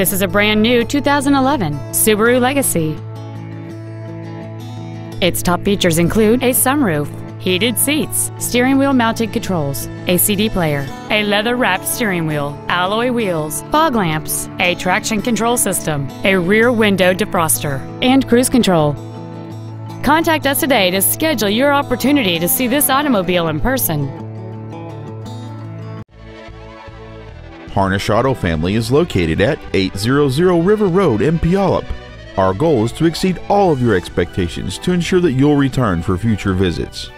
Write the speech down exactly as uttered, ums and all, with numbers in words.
This is a brand new two thousand eleven Subaru Legacy. Its top features include a sunroof, heated seats, steering wheel mounted controls, a C D player, a leather-wrapped steering wheel, alloy wheels, fog lamps, a traction control system, a rear window defroster, and cruise control. Contact us today to schedule your opportunity to see this automobile in person. Harnish Auto Family is located at eight hundred River Road in Puyallup. Our goal is to exceed all of your expectations to ensure that you'll return for future visits.